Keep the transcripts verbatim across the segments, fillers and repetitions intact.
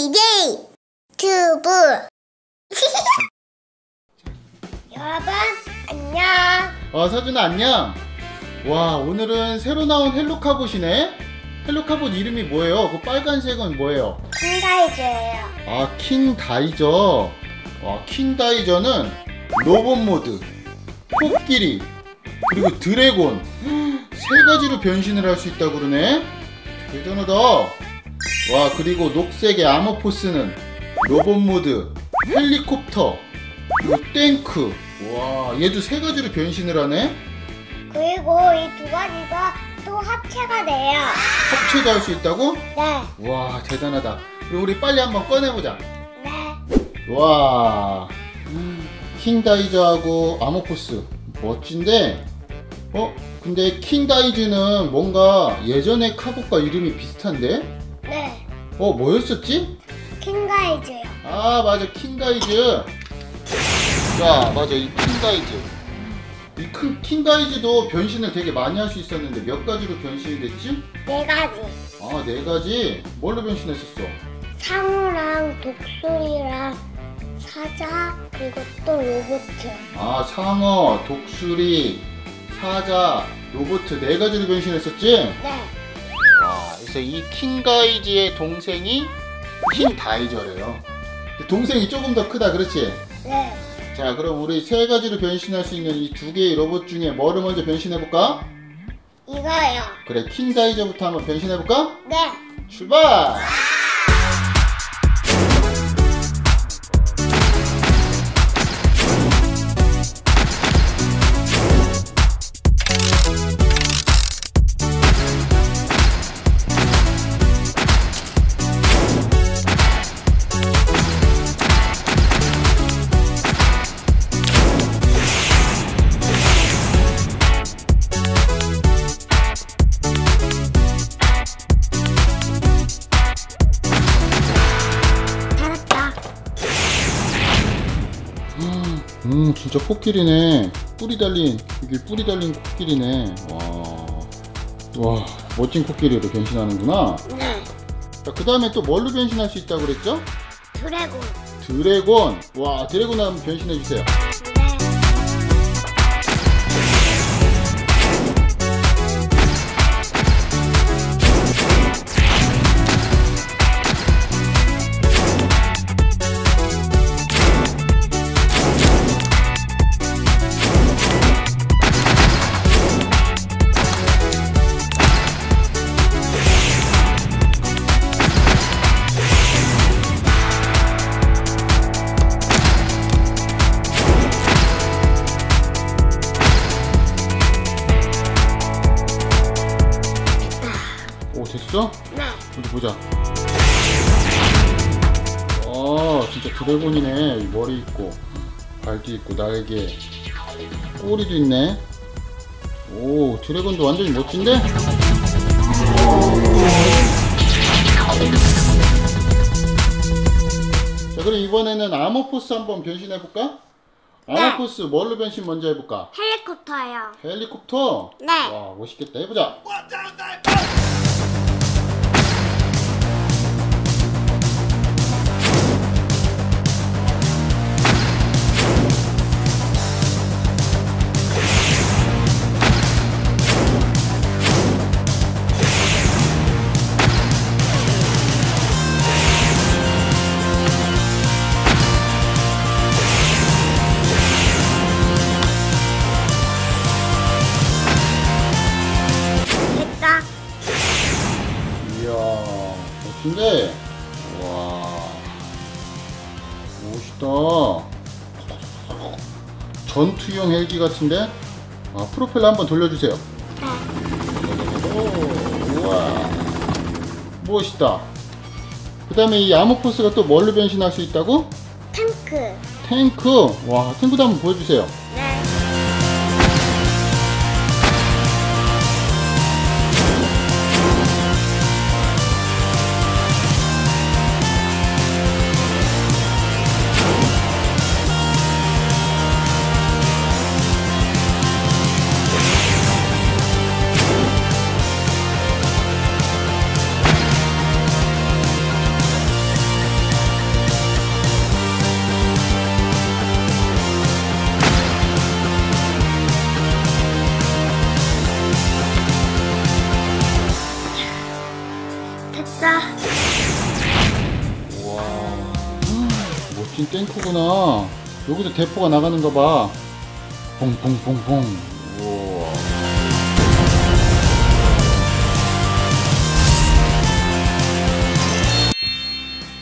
제이제이 튜브. 여러분 안녕. 어 서준아 안녕. 와 오늘은 새로 나온 헬로카봇이네. 헬로카봇 이름이 뭐예요? 그 빨간색은 뭐예요? 킹다이저예요. 아 킹다이저. 와 킹다이저는 로봇 모드, 코끼리 그리고 드래곤 세 가지로 변신을 할 수 있다고 그러네. 대단하다. 와 그리고 녹색의 아머포스는 로봇 모드, 헬리콥터 그리고 탱크. 와 얘도 세 가지로 변신을 하네. 그리고 이 두 가지가 또 합체가 돼요. 합체도 할 수 있다고? 네. 와 대단하다. 그럼 우리 빨리 한번 꺼내보자. 네. 와 킹다이저하고 아머포스 멋진데, 어? 근데 킹다이즈는 뭔가 예전에 카봇과 이름이 비슷한데? 네. 어 뭐였었지? 킹가이즈요. 아 맞아 킹가이즈. 자 맞아 이 킹가이즈. 이 큰 킹가이즈도 변신을 되게 많이 할 수 있었는데 몇 가지로 변신이 됐지? 네 가지. 아 네 가지? 뭘로 변신했었어? 상어랑 독수리랑 사자 그리고 또 로봇. 아 상어, 독수리, 사자, 로봇 네 가지로 변신했었지? 네. 와, 그래서 이 킹가이즈의 동생이 킹다이저래요. 동생이 조금 더 크다, 그렇지? 네. 자, 그럼 우리 세 가지로 변신할 수 있는 이 두 개의 로봇 중에 뭐를 먼저 변신해볼까? 이거요. 그래, 킹다이저부터 한번 변신해볼까? 네. 출발! 음 진짜 코끼리네. 뿔이 달린 이게 뿔이 달린 코끼리네. 와, 와 멋진 코끼리로 변신하는구나. 네. 자 그 다음에 또 뭘로 변신할 수 있다고 그랬죠? 드래곤. 드래곤. 와 드래곤 한번 변신해 주세요. 됐어? 네. 어디 보자. 아 진짜 드래곤이네. 머리 있고 발도 있고 날개 꼬리도 있네. 오 드래곤도 완전히 멋진데? 자 그럼 이번에는 아머포스 한번 변신해볼까? 아머포스 네. 뭘로 변신 먼저 해볼까? 헬리콥터요. 헬리콥터? 네. 와 멋있겠다. 해보자. 근데 와 멋있다. 전투용 헬기 같은데. 아 프로펠러 한번 돌려주세요. 오, 우와 멋있다. 그 다음에 이 아머포스가 또 뭘로 변신할 수 있다고? 탱크. 탱크. 와 탱크도 한번 보여주세요. 우와. 멋진 탱크구나. 여기서 대포가 나가는가 봐. 퐁퐁퐁퐁. 우와.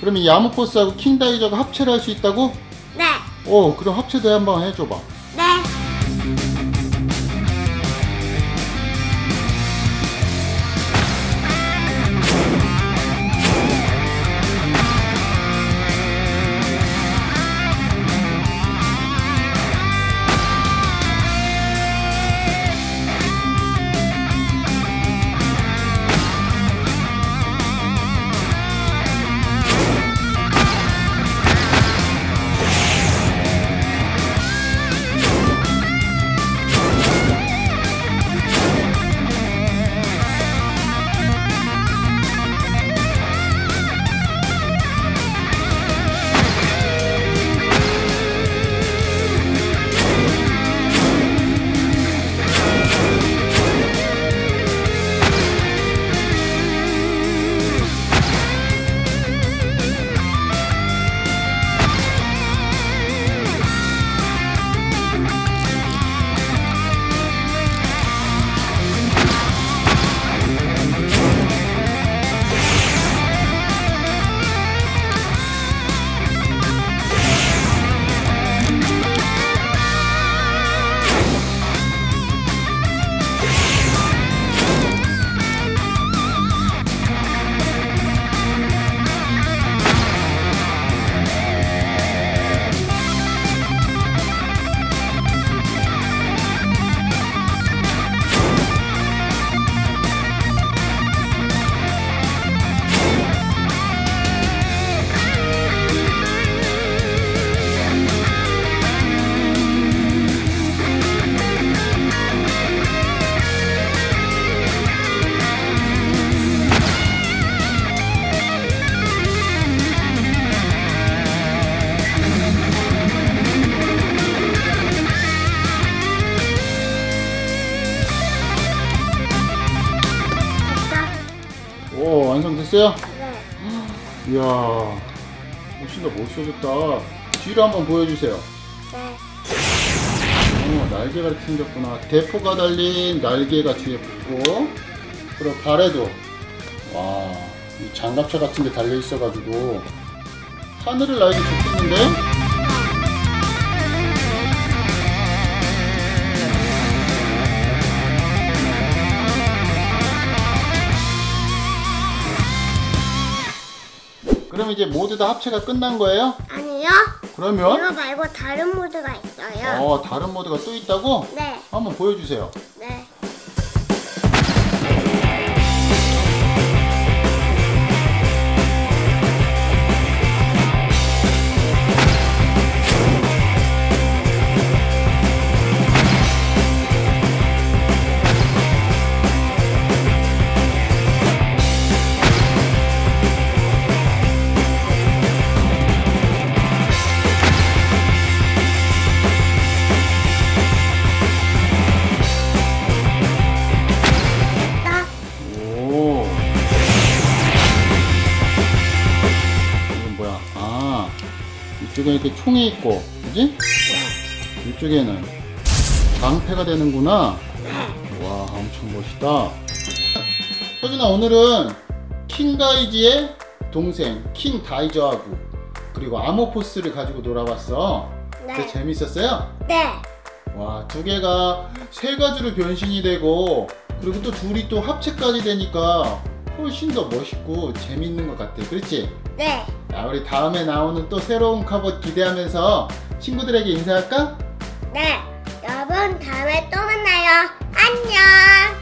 그럼 이 아머포스하고 킹다이저가 합체를 할 수 있다고? 네. 어, 그럼 합체 대회 한번 해줘봐. 네. 오, 완성됐어요? 네. 이야, 진짜 멋있어졌다. 뒤로 한번 보여주세요. 네. 오, 날개가 이렇게 생겼구나. 대포가 달린 날개가 뒤에 붙고, 그리고 발에도, 와, 이 장갑차 같은 게 달려있어가지고, 하늘을 날기 좋겠는데? 그럼 이제 모두 다 합체가 끝난 거예요? 아니요. 그러면? 이거 말고 다른 모드가 있어요. 어, 다른 모드가 또 있다고? 네. 한번 보여주세요. 네. 이쪽에 이렇게 총이 있고, 그지? 이쪽에는 방패가 되는구나. 와, 엄청 멋있다. 서준아, 오늘은 킹가이즈의 동생 킹다이저하고 그리고 아머포스를 가지고 놀아봤어. 네. 재밌었어요? 네. 와, 두 개가 세 가지로 변신이 되고 그리고 또 둘이 또 합체까지 되니까 훨씬 더 멋있고 재밌는 것 같아. 그렇지? 네. 자, 우리 다음에 나오는 또 새로운 카봇 기대하면서 친구들에게 인사할까? 네. 여러분, 다음에 또 만나요. 안녕.